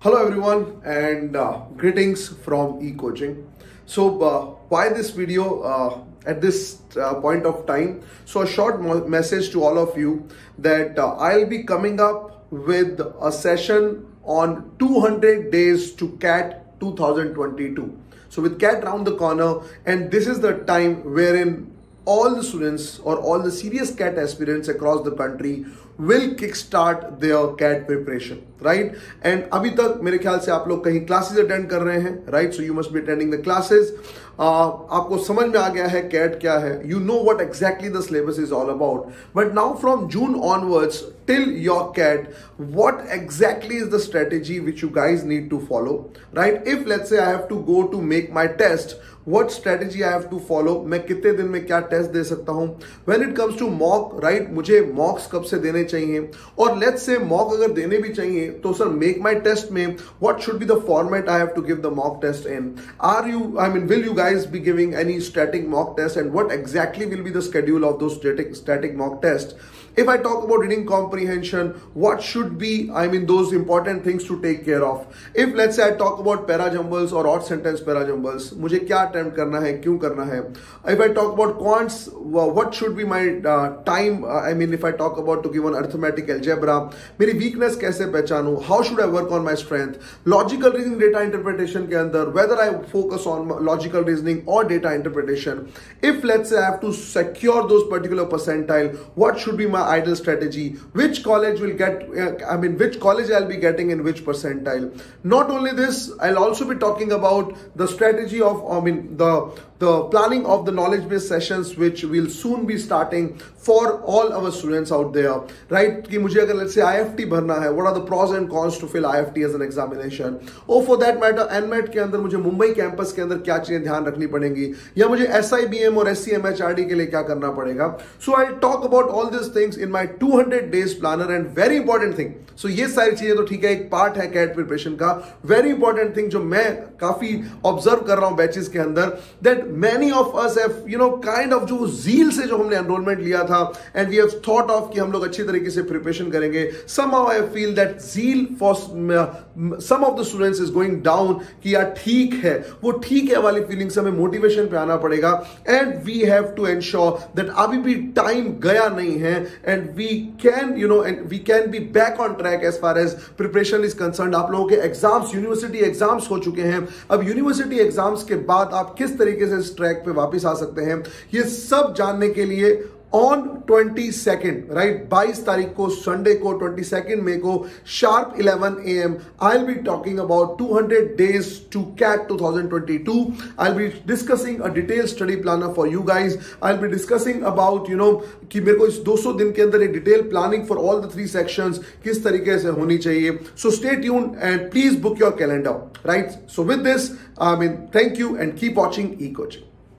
Hello everyone, and greetings from eCoaching. So why this video at this point of time? So a short message to all of you that I'll be coming up with a session on 200 days to CAT 2022. So with CAT round the corner, and this is the time wherein all the students or all the serious CAT aspirants across the country will kickstart their CAT preparation, right? And abhi tak mere khayal se aap log kahin classes attend kar rahe hain, right? So you must be attending the classes. Aapko samajh mein aa gaya hai CAT kya hai. You know what exactly the syllabus is all about. But now from June onwards till your CAT, what exactly is the strategy which you guys need to follow, right? If let's say I have to go to make my test, what strategy I have to follow, मैं कितने दिन में क्या test दे सकता हूँ, when it comes to mock, right, मुझे mocks कब से देने चाहिए, और let's say mock अगर देने भी चाहिए, तो sir make my test में, what should be the format I have to give the mock test in, will you guys be giving any static mock test, and what exactly will be the schedule of those static mock tests. If I talk about reading comprehension, what should be, those important things to take care of. If let's say I talk about para jumbles or odd sentence para jumbles, मुझे क्या attempt करना है, क्यों करना है. If I talk about quants, what should be my time, if I talk about to give an arithmetic algebra, मेरी weakness कैसे पहचानूं, how should I work on my strength, logical reasoning data interpretation के अंदर, whether I focus on logical reasoning or data interpretation. If let's say I have to secure those particular percentile, what should be my ideal strategy, which college will get, which college I'll be getting in which percentile. Not only this, I'll also be talking about the strategy of, the planning of the knowledge based sessions, which will soon be starting for all our students out there, right? कि मुझे अगर let's say IFT भरना है, what are the pros and cons to fill IFT as an examination, or for that matter NMAT के अंदर मुझे Mumbai campus के अंदर क्या चीजें ध्यान रखनी पड़ेंगी, या मुझे SIBM और SCMHRD के लिए क्या करना पड़ेगा. So I'll talk about all these things in my 200 days planner, and very important thing. So ये सारी चीजें तो ठीक है, एक पार्ट है CAT preparation का. Very important thing जो मैं काफी observe कर रहा हूँ batches के अंदर, that many of us have kind of जो zeal से जो हमने enrollment लिया था, and we have thought of कि हम लोग अच्छी तरीके से preparation करेंगे. Somehow I feel that zeal for some of the students is going down कि यार ठीक है, वो ठीक है वाली feeling से हमें motivation पे आना पड़ेगा, and we have to ensure that अभी भी time गया नहीं है, and we can and we can be back on track as far as preparation is concerned. आप लोगों के exams, university exams हो चुके हैं, अब university exams के बाद आप किस तरीके से इस track पे वापस आ सकते हैं, ये सब जानने के लिए on 22nd, right, 22 तारीख को Sunday को 22nd May को sharp 11 AM, I'll be talking about 200 days to CAT 2022. I'll be discussing a detailed study planner for you guys. I'll be discussing about कि मेरे को इस 200 दिन के अंदर एक detailed planning for all the 3 sections किस तरीके से होनी चाहिए. So stay tuned and please book your calendar, right? So with this, thank you and keep watching eCoaching.